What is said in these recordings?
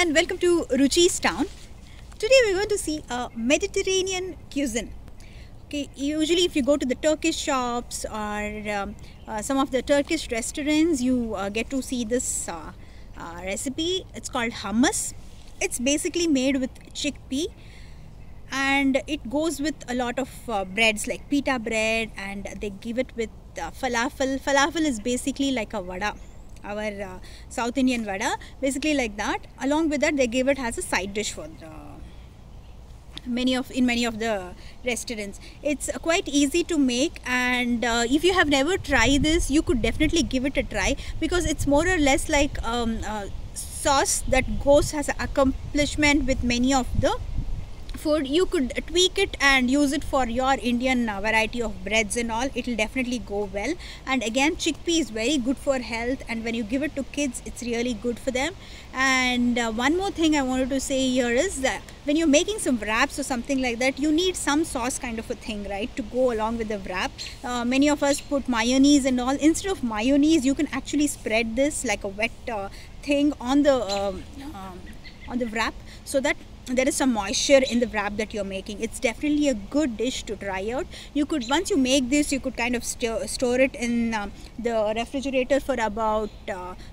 and welcome to Ruchi's town. Today we're going to see a Mediterranean cuisine. Okay, usually if you go to the Turkish shops or some of the Turkish restaurants, you get to see this recipe. It's called hummus. It's basically made with chickpea and it goes with a lot of breads like pita bread, and they give it with falafel. Falafel is basically like a vada. Our South Indian vada, basically like that. Along with that, they gave it as a side dish for many of the restaurants. It's quite easy to make, and if you have never tried this, you could definitely give it a try, because it's more or less like sauce that goes as an accompaniment with many of the food. You could tweak it and use it for your Indian variety of breads and all. It'll definitely go well. And again, chickpea is very good for health, and when you give it to kids, it's really good for them. And one more thing I wanted to say here is that when you're making some wraps or something like that, you need some sauce kind of a thing, right, to go along with the wrap. Many of us put mayonnaise and all. Instead of mayonnaise, you can actually spread this like a wet thing on the wrap, so that there is some moisture in the wrap that you're making. It's definitely a good dish to try out. You could, once you make this, you could kind of store it in the refrigerator for about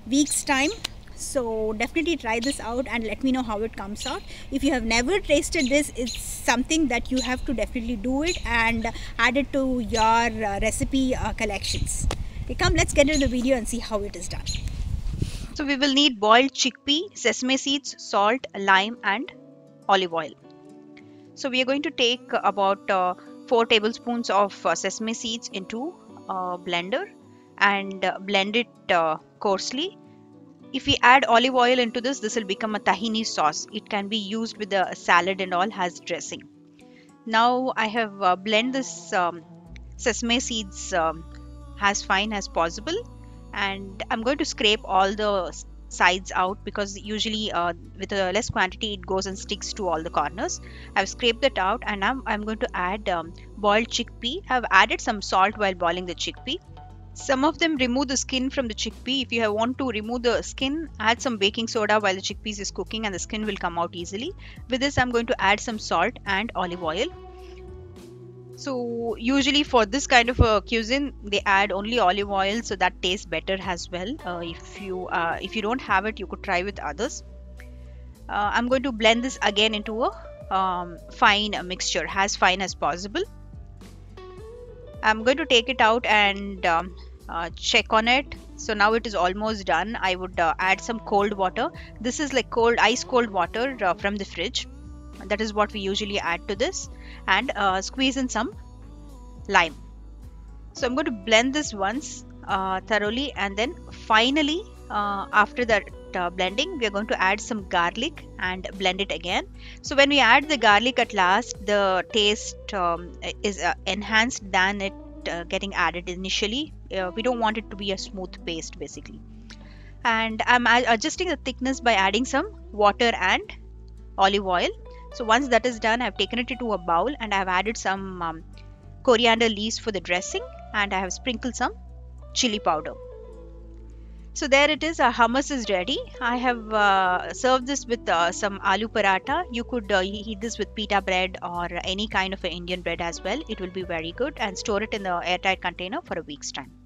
weeks time. So definitely try this out and let me know how it comes out. If you have never tasted this, it's something that you have to definitely do it and add it to your recipe collections. Okay, come, let's get into the video and see how it is done. So we will need boiled chickpea, sesame seeds, salt, lime and olive oil. So we are going to take about 4 tablespoons of sesame seeds into a blender and blend it coarsely. If we add olive oil into this, this will become a tahini sauce. It can be used with a salad and all as dressing. Now I have blended this sesame seeds as fine as possible, and I'm going to scrape all the sides out, because usually with a less quantity it goes and sticks to all the corners. I've scraped that out, and I'm going to add boiled chickpea. I've added some salt while boiling the chickpea. Some of them remove the skin from the chickpea. If you want to remove the skin, add some baking soda while the chickpeas is cooking and the skin will come out easily. With this, I'm going to add some salt and olive oil. So usually for this kind of a cuisine, they add only olive oil, so that tastes better as well. If you don't have it, you could try with others. I'm going to blend this again into a fine mixture, as fine as possible. I'm going to take it out and check on it. So now it is almost done. I would add some cold water. This is like ice cold water from the fridge. That is what we usually add to this, and squeeze in some lime. So I'm going to blend this once thoroughly, and then finally after that blending, we are going to add some garlic and blend it again. So when we add the garlic at last, the taste is enhanced than it getting added initially. We don't want it to be a smooth paste basically. And I'm adjusting the thickness by adding some water and olive oil. So once that is done, I've taken it into a bowl, and I've added some coriander leaves for the dressing, and I have sprinkled some chili powder. So there it is, our hummus is ready. I have served this with some aloo paratha. You could eat this with pita bread or any kind of Indian bread as well. It will be very good, and store it in the airtight container for a week's time.